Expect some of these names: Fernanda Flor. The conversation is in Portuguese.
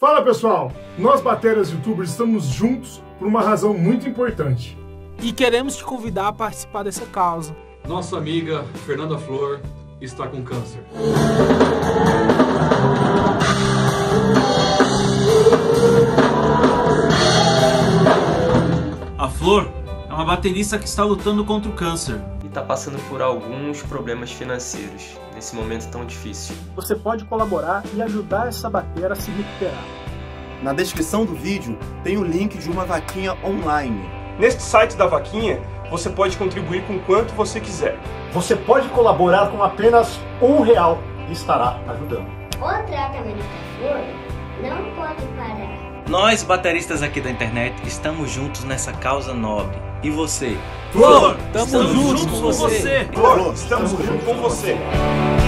Fala pessoal, nós bateras youtubers estamos juntos por uma razão muito importante. E queremos te convidar a participar dessa causa. Nossa amiga Fernanda Flor está com câncer. A Flor é uma baterista que está lutando contra o câncer. E está passando por alguns problemas financeiros nesse momento tão difícil. Você pode colaborar e ajudar essa batera a se recuperar. Na descrição do vídeo tem o link de uma vaquinha online. Neste site da vaquinha, você pode contribuir com quanto você quiser. Você pode colaborar com apenas R$1 e estará ajudando. O tratamento da Flor não pode parar. Nós, bateristas aqui da internet, estamos juntos nessa causa nobre. E você? Flor, estamos juntos com você! Flor, estamos juntos com você!